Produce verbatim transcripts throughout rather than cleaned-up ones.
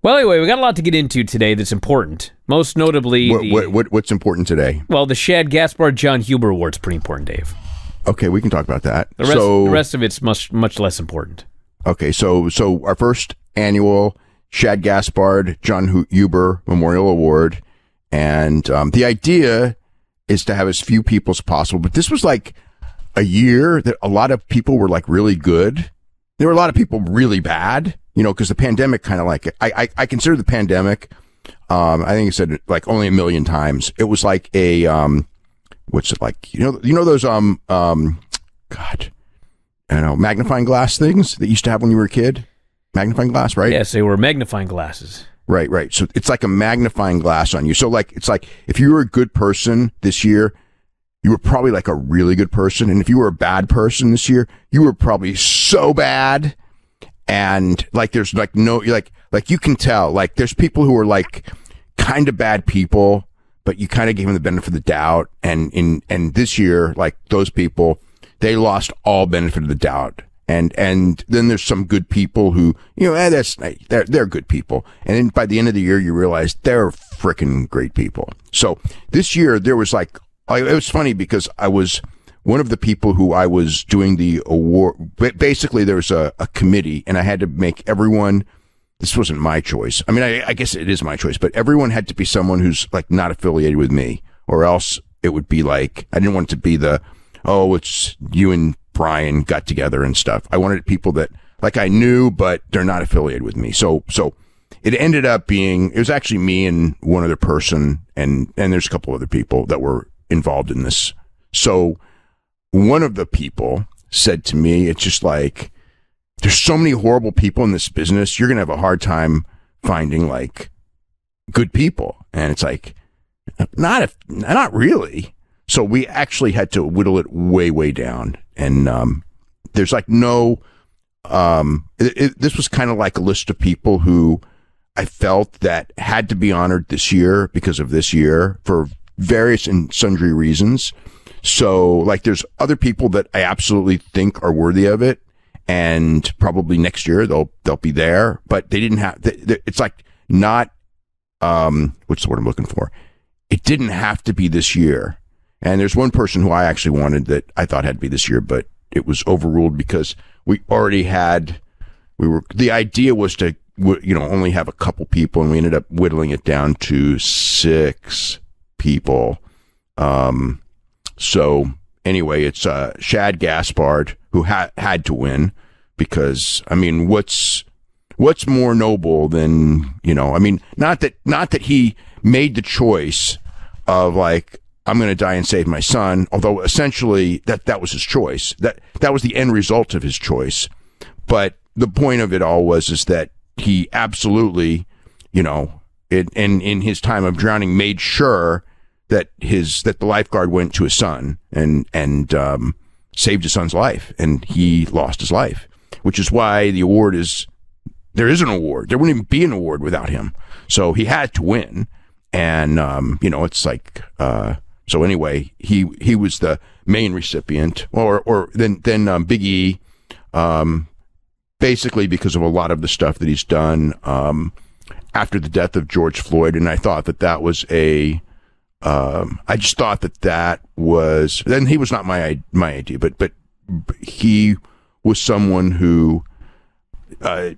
Well, anyway, we got a lot to get into today that's important. Most notably... What, the, what, what, what's important today? Well, the Shad Gaspard Jon Huber Award's pretty important, Dave. Okay, we can talk about that. The rest, so, the rest of it's much much less important. Okay, so so our first annual Shad Gaspard Jon Huber Memorial Award, and um, the idea is to have as few people as possible. But this was like a year that a lot of people were like really good. There were a lot of people really bad, you know, because the pandemic kind of like it. I, I I consider the pandemic. Um, I think I said it like only a million times. It was like a um. What's it like? You know, you know those um um, God, I don't know, magnifying glass things that you used to have when you were a kid. Magnifying glass, right? Yes, they were magnifying glasses. Right, right. So it's like a magnifying glass on you. So like, it's like if you were a good person this year, you were probably like a really good person, and if you were a bad person this year, you were probably so bad. And like, there's like no, you're like like you can tell like there's people who are like kind of bad people, but you kind of gave them the benefit of the doubt. And in, and this year, like those people, they lost all benefit of the doubt. And, and then there's some good people who, you know, eh, that's, they're, they're good people. And then by the end of the year, you realize they're freaking great people. So this year there was like, I, it was funny because I was one of the people who I was doing the award. Basically there was a, a committee, and I had to make everyone, this wasn't my choice. I mean, I, I guess it is my choice, but everyone had to be someone who's like not affiliated with me, or else it would be like, I didn't want it to be the, oh, it's you and Brian got together and stuff. I wanted people that like I knew, but they're not affiliated with me. So, so it ended up being, it was actually me and one other person, and, and there's a couple other people that were involved in this. So one of the people said to me, it's just like, there's so many horrible people in this business. You're going to have a hard time finding like good people. And it's like, not if not really. So we actually had to whittle it way, way down. And, um, there's like no, um, it, it, this was kind of like a list of people who I felt that had to be honored this year because of this year for various and sundry reasons. So like, there's other people that I absolutely think are worthy of it, and probably next year they'll they'll be there, but they didn't have, they, they, it's like not um what's the word I'm looking for, it didn't have to be this year. And there's one person who I actually wanted that I thought had to be this year, but it was overruled because we already had, we were, the idea was to, you know, only have a couple people, and we ended up whittling it down to six people. Um so anyway, it's uh Shad Gaspard who had had to win, because I mean, what's what's more noble than, you know, I mean, not that not that he made the choice of like, I'm going to die and save my son, although essentially that that was his choice, that that was the end result of his choice. But the point of it all was is that he absolutely, you know, it and in his time of drowning, made sure that his that the lifeguard went to his son and and um saved his son's life, and he lost his life, which is why the award is, there is an award. There wouldn't even be an award without him. So he had to win. And, um, you know, it's like, uh, so anyway, he, he was the main recipient, or, or then, then, um, Big E, um, basically because of a lot of the stuff that he's done, um, after the death of George Floyd. And I thought that that was a, Um, I just thought that that was, then he was not my, my idea, but, but he was someone who, uh,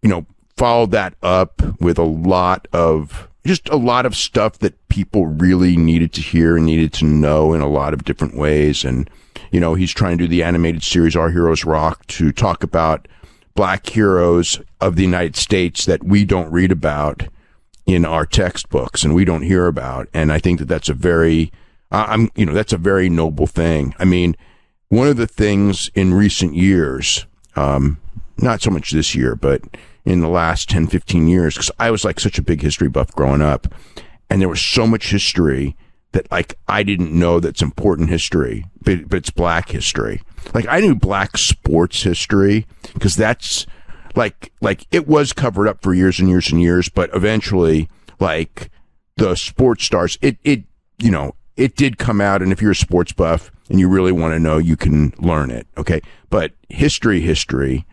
you know, followed that up with a lot of, just a lot of stuff that people really needed to hear and needed to know in a lot of different ways. And, you know, he's trying to do the animated series, Our Heroes Rock, to talk about black heroes of the United States that we don't read about in our textbooks and we don't hear about. And I think that that's a very, uh, I'm, you know, that's a very noble thing. I mean, one of the things in recent years, um, not so much this year, but in the last ten, fifteen years, because I was like such a big history buff growing up, and there was so much history that like, I didn't know that's important history, but, but it's black history. Like I knew black sports history because that's, Like, like it was covered up for years and years and years, but eventually, like the sports stars, it, it, you know, it did come out. And if you're a sports buff and you really want to know, you can learn it. Okay. But history, history,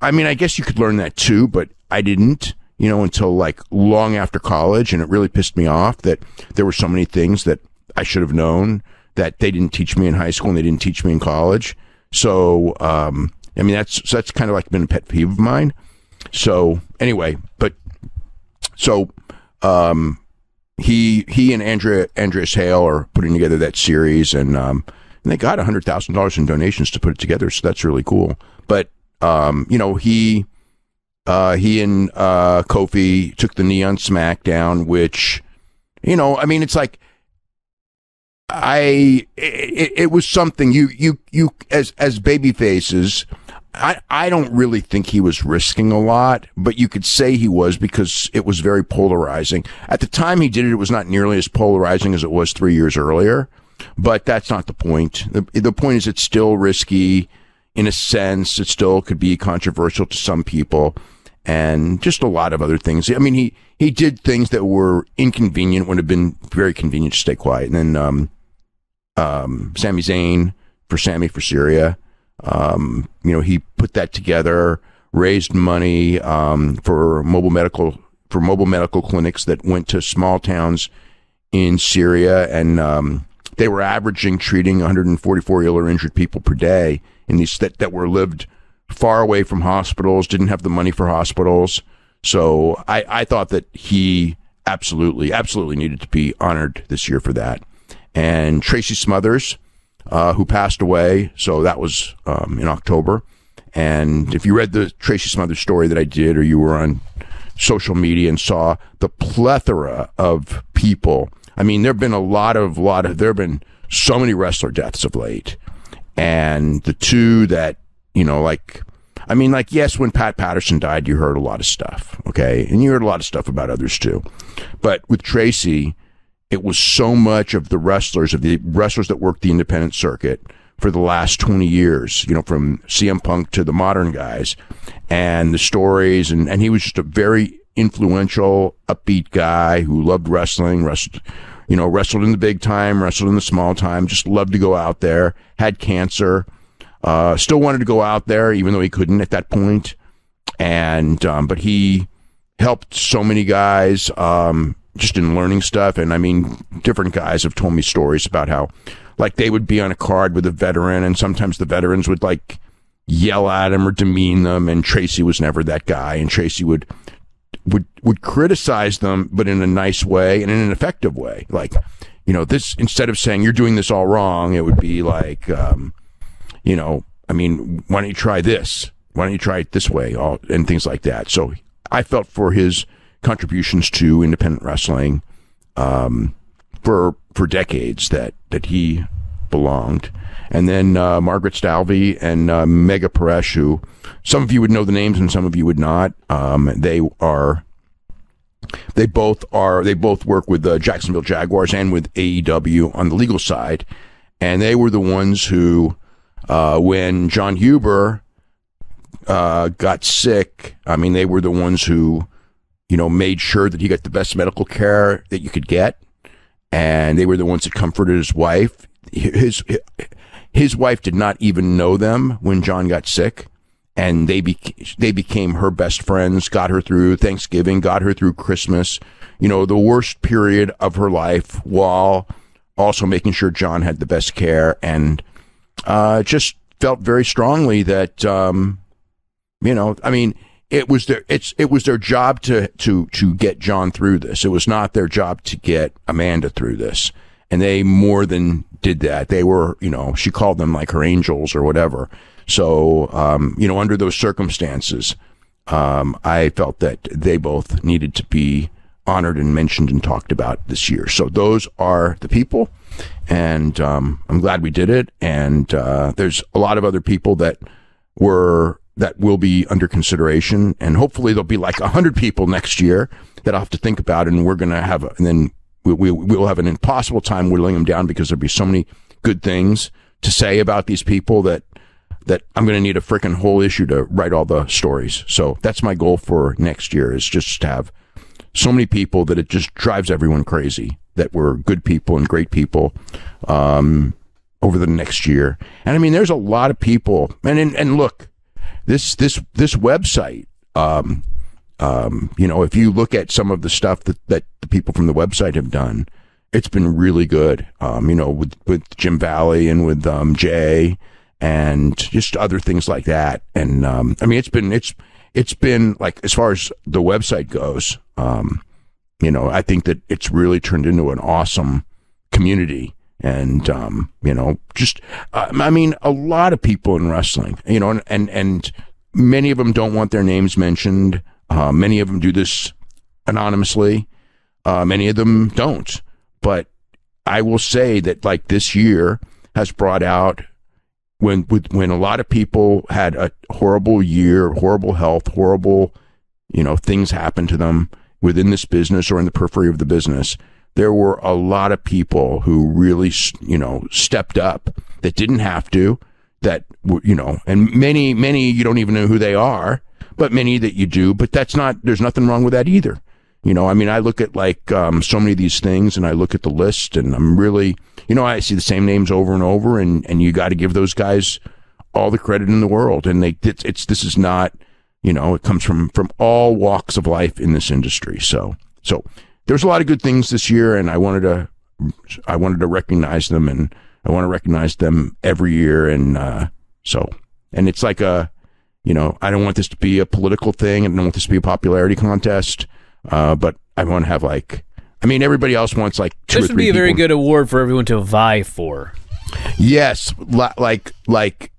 I mean, I guess you could learn that too, but I didn't, you know, until like long after college. And it really pissed me off that there were so many things that I should have known that they didn't teach me in high school and they didn't teach me in college. So, um, I mean, that's, that's kind of like been a pet peeve of mine. So anyway, but so, um, he, he and Andrea, Andreas Hale are putting together that series, and, um, and they got a hundred thousand dollars in donations to put it together. So that's really cool. But, um, you know, he, uh, he and, uh, Kofi took the knee on SmackDown, which, you know, I mean, it's like, I, it, it was something you, you, you, as, as baby faces, I, I don't really think he was risking a lot, but you could say he was because it was very polarizing. At the time he did it, it was not nearly as polarizing as it was three years earlier, but that's not the point. The, the point is it's still risky in a sense. It still could be controversial to some people and just a lot of other things. I mean, he, he did things that were inconvenient, would have been very convenient to stay quiet. And then, um, um, Sami Zayn for Sami for Syria. Um, you know, he put that together, raised money, um, for mobile medical, for mobile medical clinics that went to small towns in Syria. And, um, they were averaging treating one hundred forty-four ill or injured people per day in these that, that were lived far away from hospitals, didn't have the money for hospitals. So I, I thought that he absolutely, absolutely needed to be honored this year for that. And Tracy Smothers, uh, who passed away. So that was, um, in October. And if you read the Tracy Smothers story that I did, or you were on social media and saw the plethora of people, I mean, there've been a lot of, lot of, there've been so many wrestler deaths of late. And the two that, you know, like, I mean, like, yes, when Pat Patterson died, you heard a lot of stuff. Okay. And you heard a lot of stuff about others too. But with Tracy, it was so much of the wrestlers, of the wrestlers that worked the independent circuit for the last twenty years, you know, from C M Punk to the modern guys and the stories. And, and he was just a very influential, upbeat guy who loved wrestling, wrestled, you know, wrestled in the big time, wrestled in the small time, just loved to go out there, had cancer, uh, still wanted to go out there, even though he couldn't at that point. And, um, but he helped so many guys, um, just in learning stuff. And I mean, different guys have told me stories about how like they would be on a card with a veteran and sometimes the veterans would like yell at him or demean them. And Tracy was never that guy. And Tracy would, would, would criticize them, but in a nice way and in an effective way. Like, you know, this, instead of saying you're doing this all wrong, it would be like, um, you know, I mean, why don't you try this? Why don't you try it this way? All, and things like that. So I felt for his contributions to independent wrestling um for for decades that that he belonged. And then uh Margaret Stalvey and uh, Mega Perez, who some of you would know the names and some of you would not. um they are they both are they both work with the Jacksonville Jaguars and with A E W on the legal side, and they were the ones who uh when Jon Huber uh got sick, I mean, they were the ones who, you know, made sure that he got the best medical care that you could get. And they were the ones that comforted his wife. His, his wife did not even know them when John got sick, and they be, they became her best friends, got her through Thanksgiving, got her through Christmas, you know, the worst period of her life, while also making sure John had the best care. And, uh, just felt very strongly that, um, you know, I mean, It was their it's it was their job to to to get John through this. It was not their job to get Amanda through this, and they more than did that. They were, you know, she called them like her angels or whatever. So um, you know, under those circumstances, um, I felt that they both needed to be honored and mentioned and talked about this year. So those are the people, and um, I'm glad we did it. And uh, there's a lot of other people that were. That will be under consideration, and hopefully there'll be like a hundred people next year that I'll have to think about, and we're going to have, a, and then we, we, we'll have an impossible time whittling them down because there'll be so many good things to say about these people that, that I'm going to need a frickin' whole issue to write all the stories. So that's my goal for next year, is just to have so many people that it just drives everyone crazy, that we're good people and great people. Um, over the next year. And I mean, there's a lot of people, and, and, and look, this this this website, um, um, you know, if you look at some of the stuff that, that the people from the website have done, it's been really good. Um, you know, with, with Jim Valley and with um, Jay and just other things like that. And um, I mean, it's been it's it's been like, as far as the website goes, um, you know, I think that it's really turned into an awesome community. And, um, you know, just, uh, I mean, a lot of people in wrestling, you know, and, and, and many of them don't want their names mentioned. Uh, many of them do this anonymously. Uh, many of them don't. But I will say that, like, this year has brought out, when, with, when a lot of people had a horrible year, horrible health, horrible, you know, things happened to them within this business or in the periphery of the business. There were a lot of people who really, you know, stepped up that didn't have to, that, you know, and many, many, you don't even know who they are, but many that you do. But that's not, there's nothing wrong with that either. You know, I mean, I look at, like, um, so many of these things, and I look at the list, and I'm really, you know, I see the same names over and over, and, and you got to give those guys all the credit in the world. And they, it's, it's, this is not, you know, it comes from, from all walks of life in this industry. So, so. There's a lot of good things this year, and I wanted to, I wanted to recognize them, and I want to recognize them every year, and uh, so, and it's like a, you know, I don't want this to be a political thing, and I don't want this to be a popularity contest, uh, but I want to have, like, I mean, everybody else wants, like, two or three. This would be a very good award for everyone to vie for. Yes, like, like,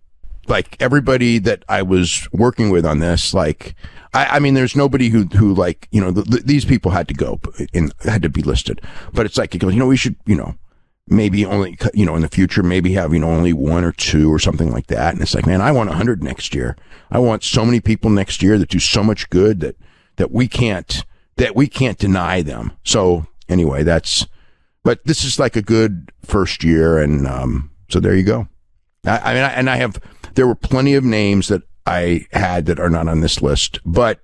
like everybody that I was working with on this, like. I, I mean, there's nobody who, who like, you know, the, the, these people had to go and had to be listed. But it's like, it goes, you know, we should, you know, maybe only, you know, in the future, maybe have, you know, only one or two or something like that. And it's like, man, I want one hundred next year. I want so many people next year that do so much good that, that we can't, that we can't deny them. So anyway, that's, but this is like a good first year. And um, so there you go. I, I mean, I, and I have, there were plenty of names that I had that are not on this list, but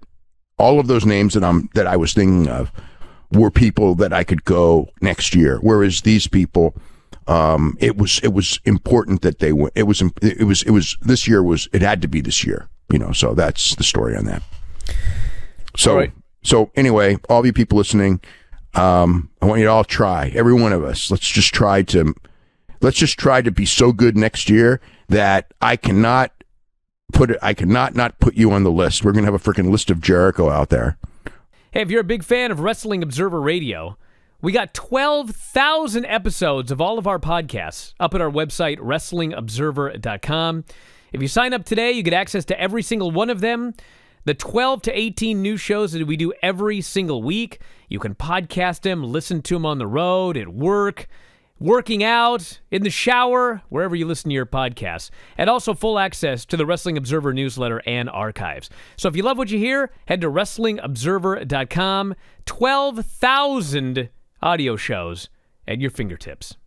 all of those names that I'm that I was thinking of were people that I could go next year. Whereas these people, um, it was it was important that they went. It was it was it was this year was it had to be this year, you know. So that's the story on that. So right. So anyway, all of you people listening, um, I want you to all try. Every one of us, let's just try to let's just try to be so good next year that I cannot. Put it. I cannot not put you on the list. We're going to have a freaking list of Jericho out there. Hey, if you're a big fan of Wrestling Observer Radio, we got twelve thousand episodes of all of our podcasts up at our website, Wrestling Observer dot com. If you sign up today, you get access to every single one of them. The twelve to eighteen new shows that we do every single week. You can podcast them, listen to them on the road, at work, working out, in the shower, wherever you listen to your podcasts, and also full access to the Wrestling Observer newsletter and archives. So if you love what you hear, head to Wrestling Observer dot com. twelve thousand audio shows at your fingertips.